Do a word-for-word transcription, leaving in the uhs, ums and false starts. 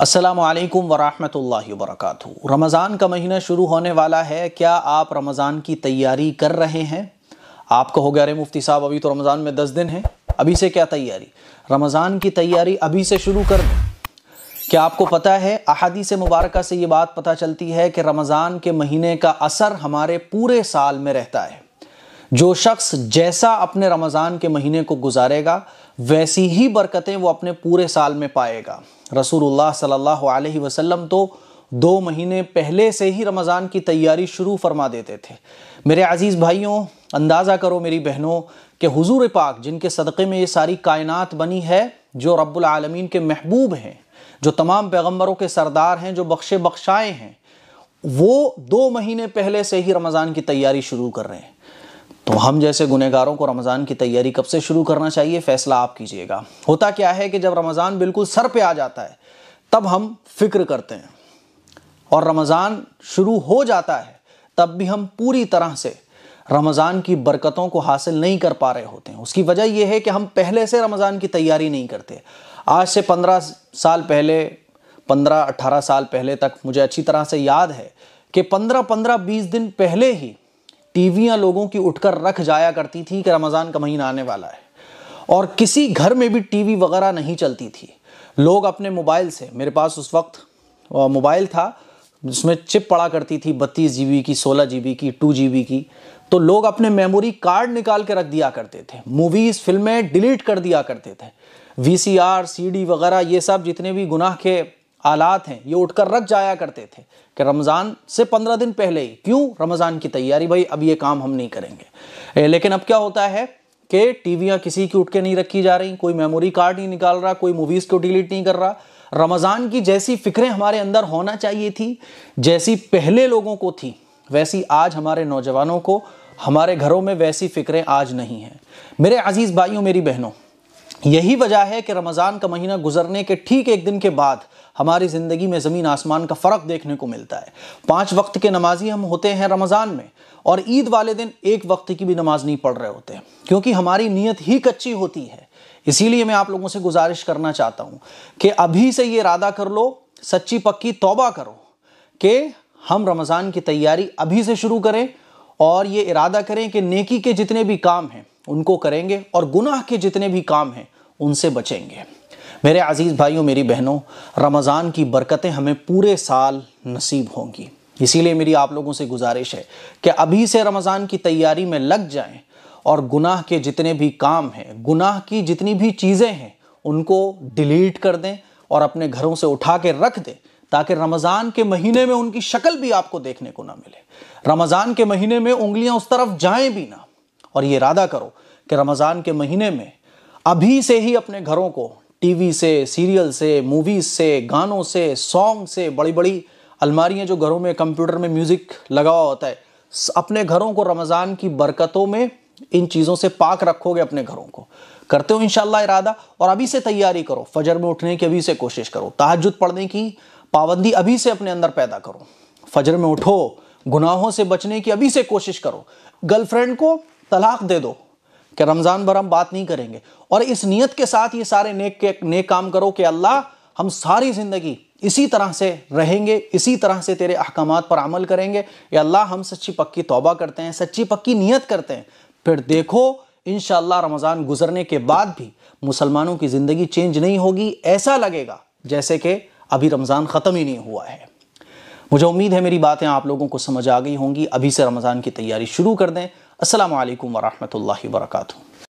अस्सलामु अलैकुम वरहमतुल्लाहि वबरकातुहू। रमज़ान का महीना शुरू होने वाला है, क्या आप रमज़ान की तैयारी कर रहे हैं? आप कहोगे अरे मुफ्ती साहब अभी तो रमज़ान में दस दिन हैं, अभी से क्या तैयारी? रमज़ान की तैयारी अभी से शुरू कर दें। क्या आपको पता है, अहादीस मुबारका से ये बात पता चलती है कि रमज़ान के महीने का असर हमारे पूरे साल में रहता है। जो शख्स जैसा अपने रमज़ान के महीने को गुजारेगा वैसी ही बरकतें वो अपने पूरे साल में पाएगा। रसूलुल्लाह सल्लल्लाहु अलैहि वसल्लम तो दो महीने पहले से ही रमज़ान की तैयारी शुरू फरमा देते थे। मेरे अज़ीज़ भाइयों, अंदाज़ा करो मेरी बहनों कि हुज़ूर पाक जिनके सदक़े में ये सारी कायनात बनी है, जो रब्बुल आलमीन के महबूब हैं, जो तमाम पैगम्बरों के सरदार हैं, जो बख्शे बख्शाए हैं, वो दो महीने पहले से ही रमज़ान की तैयारी शुरू कर रहे हैं। तो हम जैसे गुनहगारों को रमज़ान की तैयारी कब से शुरू करना चाहिए, फ़ैसला आप कीजिएगा। होता क्या है कि जब रमज़ान बिल्कुल सर पे आ जाता है तब हम फिक्र करते हैं, और रमज़ान शुरू हो जाता है तब भी हम पूरी तरह से रमज़ान की बरकतों को हासिल नहीं कर पा रहे होते हैं। उसकी वजह यह है कि हम पहले से रमज़ान की तैयारी नहीं करते। आज से पंद्रह साल पहले, पंद्रह अट्ठारह साल पहले तक मुझे अच्छी तरह से याद है कि पंद्रह पंद्रह बीस दिन पहले ही टीवियाँ लोगों की उठकर रख जाया करती थी कि रमज़ान का महीना आने वाला है, और किसी घर में भी टीवी वगैरह नहीं चलती थी। लोग अपने मोबाइल से, मेरे पास उस वक्त मोबाइल था जिसमें चिप पड़ा करती थी बत्तीस जी बी की, सोलह जी बी की, टू जी बी की, तो लोग अपने मेमोरी कार्ड निकाल के रख दिया करते थे, मूवीज़ फिल्में डिलीट कर दिया करते थे। V C R, C D वगैरह ये सब जितने भी गुनाह के आलात हैं ये उठकर रख जाया करते थे कि रमज़ान से पंद्रह दिन पहले ही। क्यों? रमज़ान की तैयारी, भाई अब ये काम हम नहीं करेंगे। लेकिन अब क्या होता है कि टीवियाँ किसी की उठ के नहीं रखी जा रही, कोई मेमोरी कार्ड नहीं निकाल रहा, कोई मूवीज़ को डिलीट नहीं कर रहा। रमज़ान की जैसी फिक्रें हमारे अंदर होना चाहिए थी, जैसी पहले लोगों को थी, वैसी आज हमारे नौजवानों को, हमारे घरों में वैसी फिक्रें आज नहीं हैं। मेरे अज़ीज़ भाइयों, मेरी बहनों, यही वजह है कि रमज़ान का महीना गुजरने के ठीक एक दिन के बाद हमारी ज़िंदगी में ज़मीन आसमान का फ़र्क देखने को मिलता है। पांच वक्त के नमाजी हम होते हैं रमज़ान में, और ईद वाले दिन एक वक्त की भी नमाज़ नहीं पढ़ रहे होते, क्योंकि हमारी नीयत ही कच्ची होती है। इसीलिए मैं आप लोगों से गुजारिश करना चाहता हूँ कि अभी से ये इरादा कर लो, सच्ची पक्की तौबा करो कि हम रमज़ान की तैयारी अभी से शुरू करें, और ये इरादा करें कि नेकी के जितने भी काम हैं उनको करेंगे, और गुनाह के जितने भी काम हैं उनसे बचेंगे। मेरे अज़ीज़ भाइयों, मेरी बहनों, रमज़ान की बरकतें हमें पूरे साल नसीब होंगी। इसीलिए मेरी आप लोगों से गुजारिश है कि अभी से रमज़ान की तैयारी में लग जाएं, और गुनाह के जितने भी काम हैं, गुनाह की जितनी भी चीज़ें हैं उनको डिलीट कर दें और अपने घरों से उठा के रख दें, ताकि रमज़ान के महीने में उनकी शक्ल भी आपको देखने को ना मिले, रमज़ान के महीने में उंगलियाँ उस तरफ जाएँ भी ना। और ये इरादा करो कि रमज़ान के महीने में अभी से ही अपने घरों को टीवी से, सीरियल से, मूवीज़ से, गानों से, सॉन्ग से, बड़ी बड़ी अलमारियाँ जो घरों में कंप्यूटर में म्यूज़िक लगा हुआ होता है, अपने घरों को रमज़ान की बरकतों में इन चीज़ों से पाक रखोगे अपने घरों को। करते हो इंशाल्लाह इरादा? और अभी से तैयारी करो, फजर में उठने की अभी से कोशिश करो, तहज्जुद पढ़ने की पाबंदी अभी से अपने अंदर पैदा करो, फजर में उठो, गुनाहों से बचने की अभी से कोशिश करो। गर्लफ्रेंड को तलाक दे दो कि रमज़ान भर हम बात नहीं करेंगे, और इस नियत के साथ ये सारे नेक के नेक काम करो कि अल्लाह हम सारी ज़िंदगी इसी तरह से रहेंगे, इसी तरह से तेरे अहकामात पर अमल करेंगे। या अल्लाह हम सच्ची पक्की तौबा करते हैं, सच्ची पक्की नियत करते हैं। फिर देखो इंशाअल्लाह रमज़ान गुजरने के बाद भी मुसलमानों की ज़िंदगी चेंज नहीं होगी, ऐसा लगेगा जैसे कि अभी रमज़ान ख़त्म ही नहीं हुआ है। मुझे उम्मीद है मेरी बातें आप लोगों को समझ आ गई होंगी। अभी से रमज़ान की तैयारी शुरू कर दें। अस्सलामु अलैकुम वरहमतुल्लाहि वबरकातुहू।